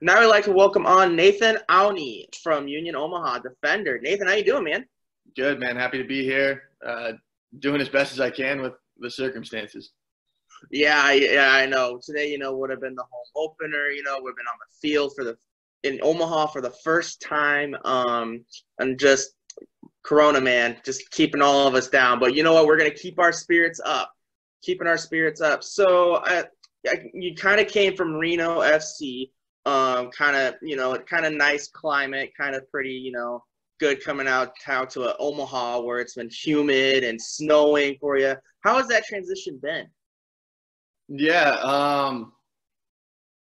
Now I'd like to welcome on Nathan Aune from Union Omaha, defender. Nathan, how you doing, man? Good, man. Happy to be here. Doing as best as I can with the circumstances. Yeah, I know. Today, would have been the home opener. We've been on the field in Omaha for the first time. And just Corona, man, just keeping all of us down. But you know what? We're going to keep our spirits up. So you kind of came from Reno FC. Kind of nice climate, kind of pretty, good coming out to Omaha where it's been humid and snowing for you. How has that transition been? Yeah,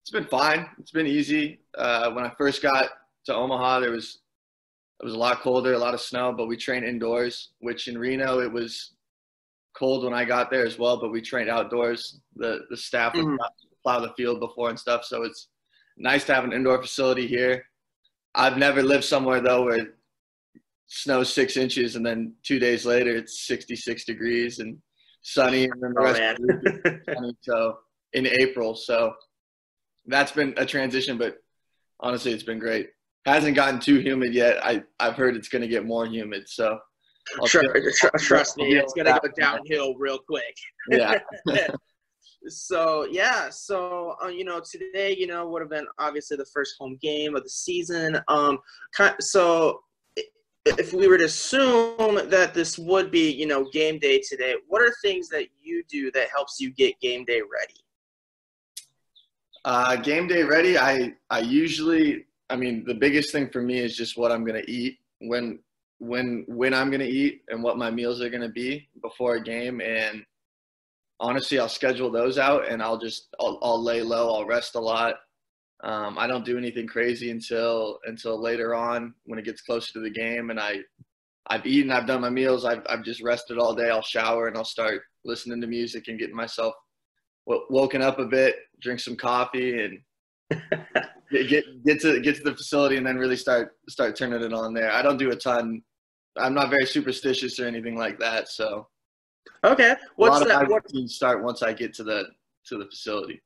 it's been fine. It's been easy. When I first got to Omaha, it was a lot colder, a lot of snow, but we trained indoors, which in Reno it was cold when I got there as well, but we trained outdoors. The staff would plow the field before and stuff, so it's nice to have an indoor facility here. I've never lived somewhere, though, where it snows 6 inches and then 2 days later it's 66 degrees and sunny, and then the rest of the week is sunny, so in April. So that's been a transition, but honestly, it's been great. Hasn't gotten too humid yet. I've heard it's going to get more humid, so trust me, it's going to go downhill real quick. Yeah. So, today, would have been obviously the first home game of the season. So if we were to assume that this would be, game day today, what are things that you do that helps you get game day ready? Game day ready, the biggest thing for me is just what I'm going to eat, when I'm going to eat and what my meals are going to be before a game. And honestly, I'll schedule those out and I'll lay low. I'll rest a lot. I don't do anything crazy until later on when it gets closer to the game. And I've eaten, I've done my meals. I've just rested all day. I'll shower and I'll start listening to music and getting myself woken up a bit, drink some coffee and get to the facility and then really start turning it on there. I don't do a ton. I'm not very superstitious or anything like that. So. Okay. What's that? What routines start once I get to the facility?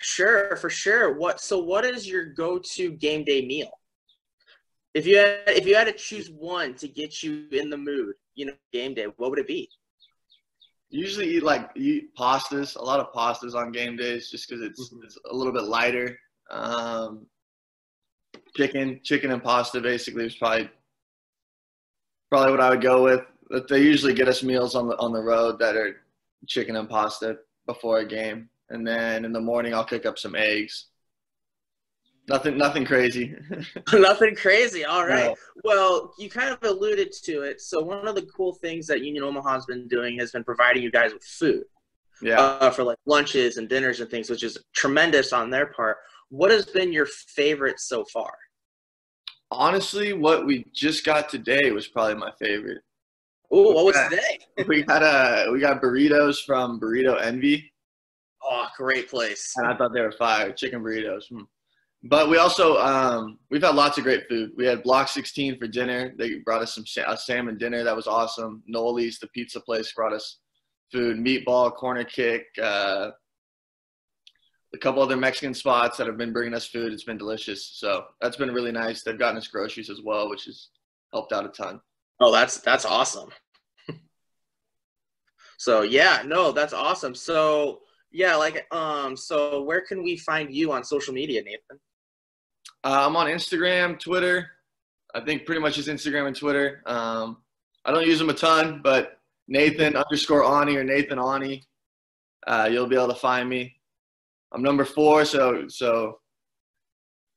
Sure, for sure. What is your go-to game day meal? If you had to choose one to get you in the mood, game day, what would it be? Usually eat pastas, a lot of pastas on game days, just because it's a little bit lighter. Chicken and pasta basically is probably what I would go with. But they usually get us meals on the road that are chicken and pasta before a game, and then in the morning I'll cook up some eggs. Nothing crazy. Nothing crazy. All right. No. Well, you kind of alluded to it. So one of the cool things that Union Omaha has been doing has been providing you guys with food. Yeah. For lunches and dinners and things, which is tremendous on their part. What has been your favorite so far? Honestly, what we just got today was probably my favorite. Oh, what was today? we got burritos from Burrito Envy. Oh, great place! And I thought they were fire, chicken burritos. But we also we've had lots of great food. We had Block 16 for dinner. They brought us a salmon dinner that was awesome. Nolie's, the pizza place, brought us food, meatball, corner kick, a couple other Mexican spots that have been bringing us food. It's been delicious. So that's been really nice. They've gotten us groceries as well, which has helped out a ton. Oh, that's awesome. So yeah, no, that's awesome. So yeah, so where can we find you on social media, Nathan? I'm on Instagram, Twitter. I think pretty much just Instagram and Twitter. I don't use them a ton, but Nathan _Aune or Nathan Aune, you'll be able to find me. I'm number 4, so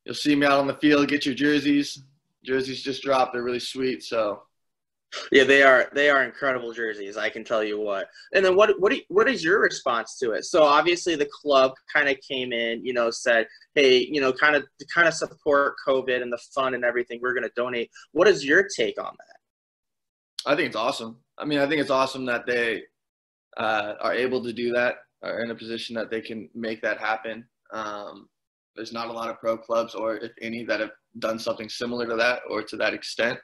you'll see me out on the field. Get your jerseys. Jerseys just dropped. They're really sweet. So. Yeah, they are incredible jerseys, I can tell you what. And then what is your response to it? So obviously the club kind of came in, said, hey, kind of support COVID and the fun and everything. We're going to donate. What is your take on that? I think it's awesome. I think it's awesome that they are able to do that, are in a position that they can make that happen. There's not a lot of pro clubs, or if any, that have done something similar to that or to that extent.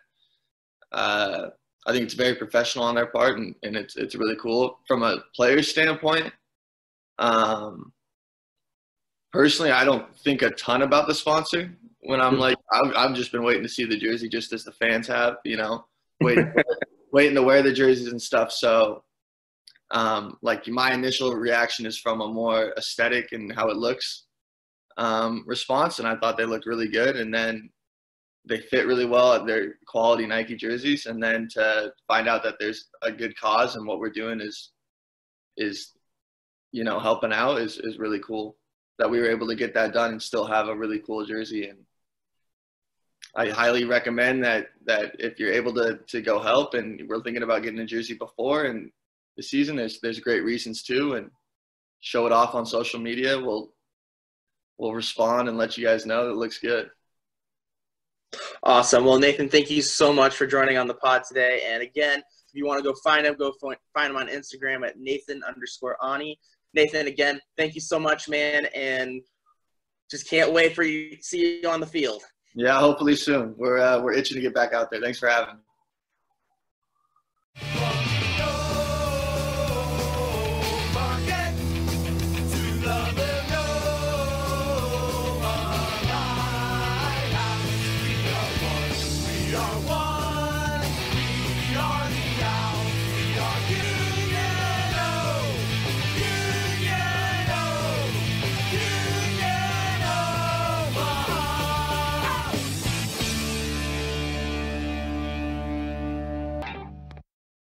I think it's very professional on their part, and it's really cool from a player standpoint. Personally, I don't think a ton about the sponsor when I'm like, I've just been waiting to see the jersey just as the fans have, you know, waiting to wear the jerseys and stuff. So, like, my initial reaction is from a more aesthetic and how it looks response, and I thought they looked really good. And then they fit really well at their quality Nike jerseys. And then to find out that there's a good cause and what we're doing is you know, helping out is really cool that we were able to get that done and still have a really cool jersey. And I highly recommend that if you're able to go help, and we're thinking about getting a jersey before and the season, there's great reasons to, and show it off on social media. We'll respond and let you guys know that it looks good. Awesome. Well, Nathan, thank you so much for joining on the pod today. And again, if you want to go find him on Instagram at Nathan_Aune. Nathan, again, thank you so much, man, and just can't wait for you to see you on the field. Yeah, hopefully soon. We're itching to get back out there. Thanks for having me.